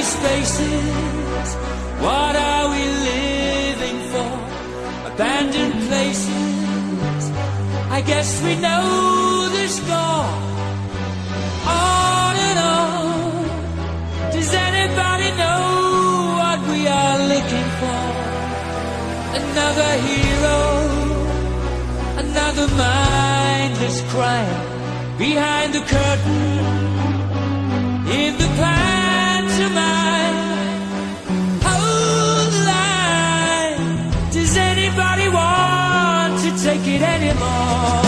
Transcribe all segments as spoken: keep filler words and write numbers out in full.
empty spaces. What are we living for? Abandoned places. I guess we know the score. On and on. Does anybody know what we are looking for? Another hero, another mindless crime. Behind the curtain, in the pantomime, hold the line. Does anybody want to take it anymore?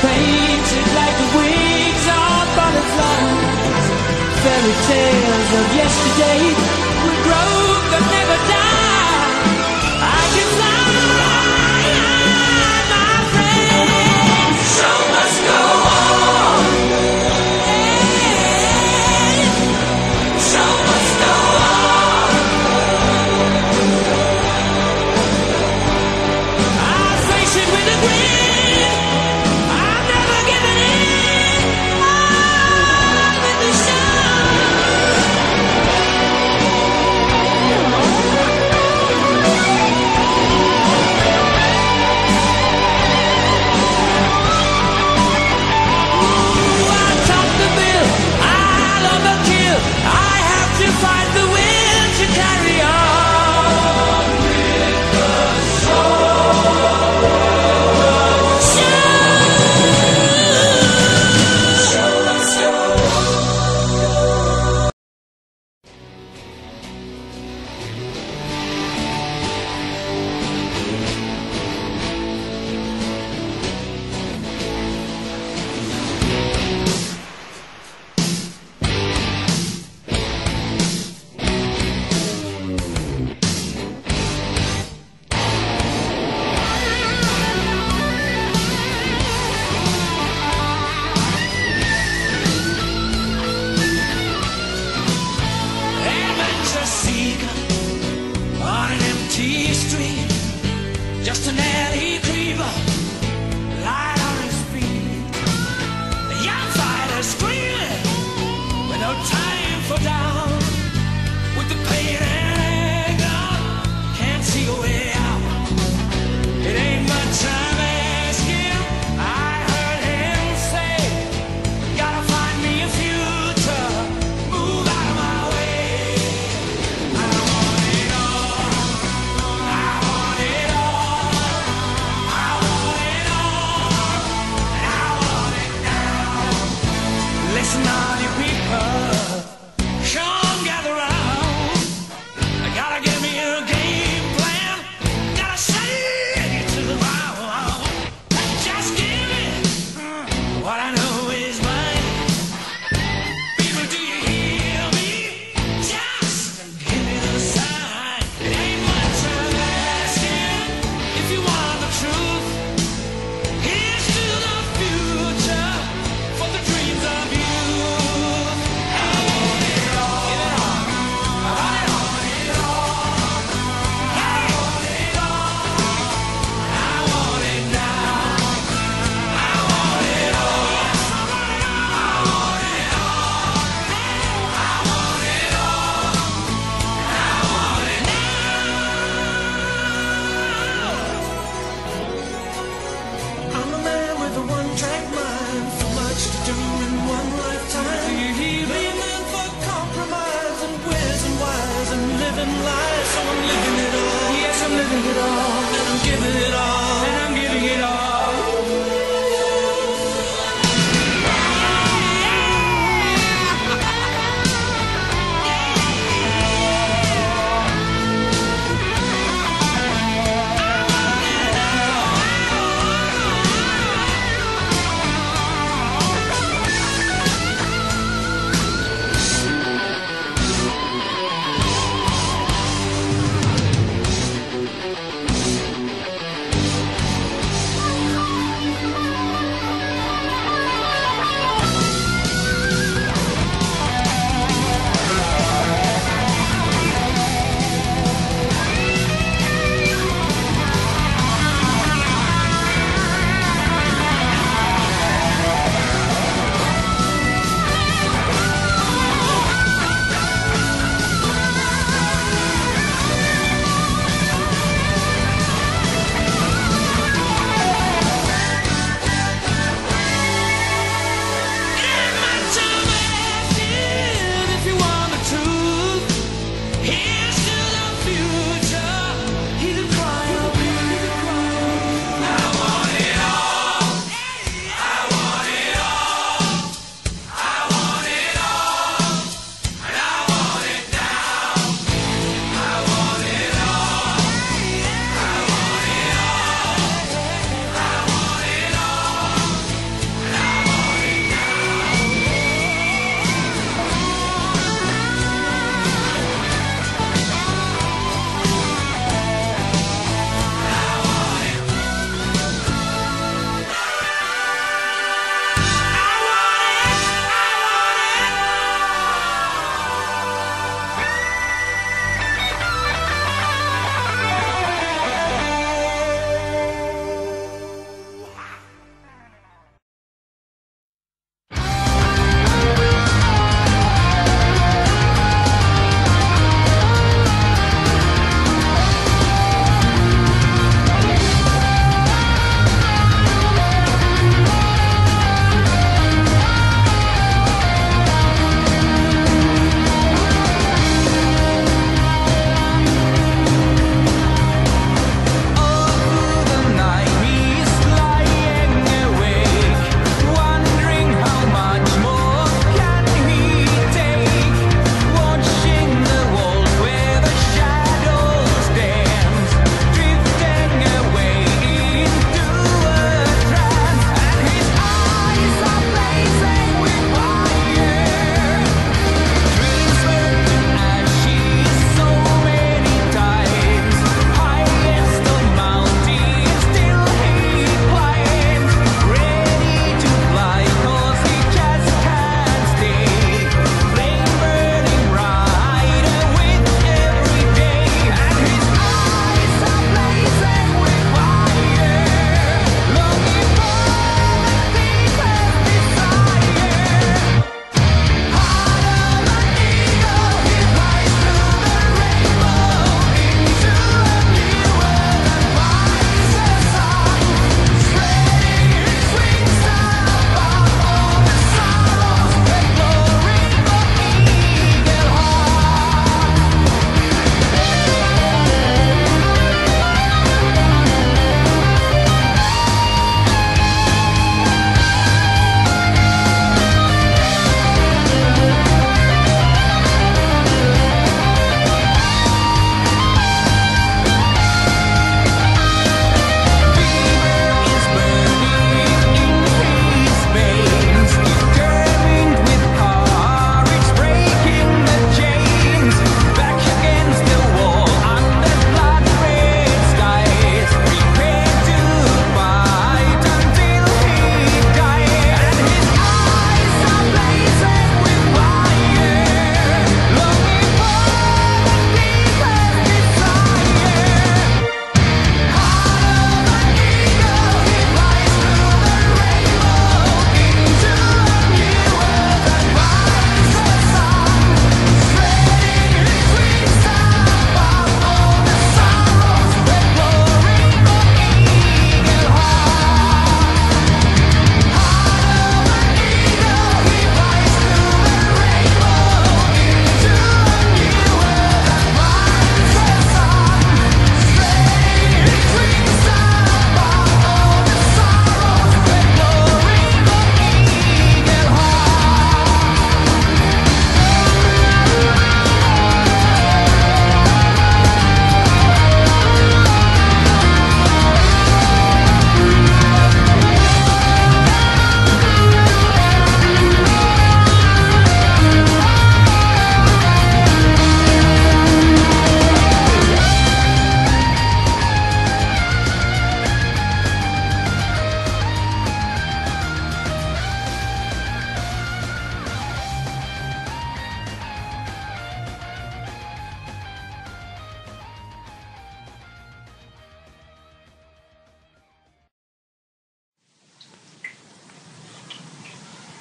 Painted like the wings of butterflies. Fairy tales of yesterday will grow but never die. I can fly, my friend. The show must go on. The show must go on. I face it with a grin.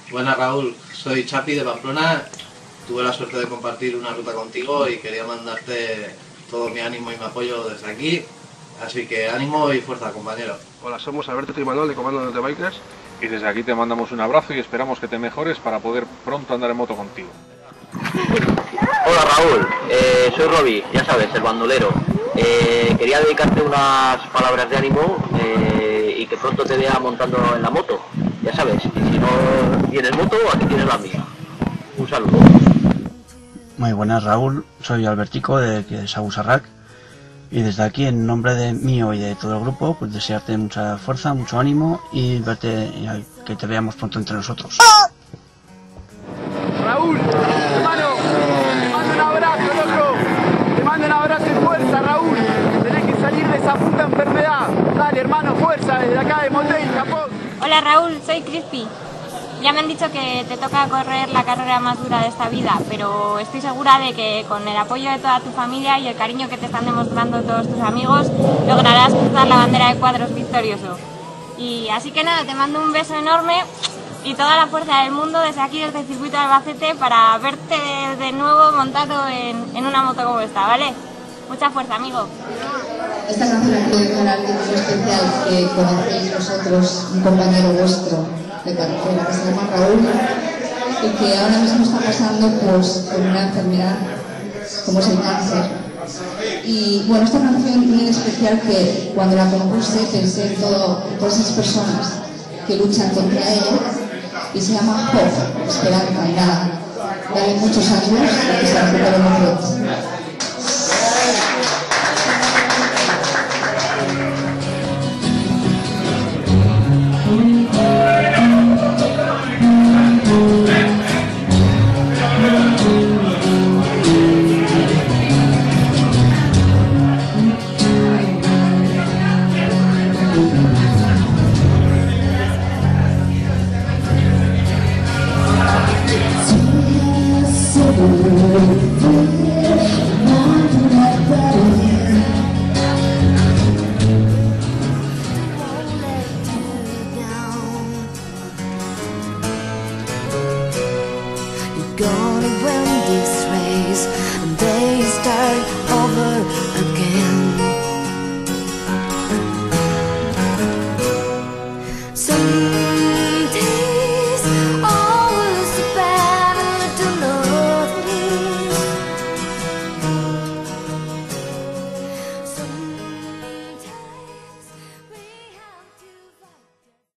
Buenas, Raúl, soy Chapi de Pamplona. Tuve la suerte de compartir una ruta contigo y quería mandarte todo mi ánimo y mi apoyo desde aquí. Así que ánimo y fuerza, compañero. Hola, somos Alberto Tribalón de Comando Norte Bikers y desde aquí te mandamos un abrazo y esperamos que te mejores para poder pronto andar en moto contigo. Hola, Raúl, eh, soy Robi, ya sabes, el bandolero. Eh, quería dedicarte unas palabras de ánimo eh, y que pronto te vea montando en la moto, ya sabes. Y si no tienes moto, aquí tienes la mía. Un saludo. Muy buenas, Raúl, soy Albertico de, de Sabus Arrak y desde aquí, en nombre de mío y de todo el grupo, pues desearte mucha fuerza, mucho ánimo y verte y que te veamos pronto entre nosotros. Raúl, hermano, te mando un abrazo, loco, te mando un abrazo y fuerza, Raúl, tenés que salir de esa puta enfermedad, dale, hermano, fuerza, desde acá de Motel, Japón. Hola, Raúl, soy Crispy. Ya me han dicho que te toca correr la carrera más dura de esta vida, pero estoy segura de que con el apoyo de toda tu familia y el cariño que te están demostrando todos tus amigos, lograrás cruzar la bandera de cuadros victorioso. Y así que nada, te mando un beso enorme y toda la fuerza del mundo desde aquí, desde el circuito de Albacete, para verte de nuevo montado en, en una moto como esta, ¿vale? Mucha fuerza, amigo. Esta canción fue para alguien muy especial que conocéis vosotros, un compañero vuestro de carretera que se llama Raúl y que ahora mismo está pasando pues, por una enfermedad como es el cáncer. Y bueno, esta canción tiene de especial que cuando la compuse pensé en, todo, en todas esas personas que luchan contra ella y se llama Hope, esperanza y nada. Dale muchos años y que se recupere muy pronto.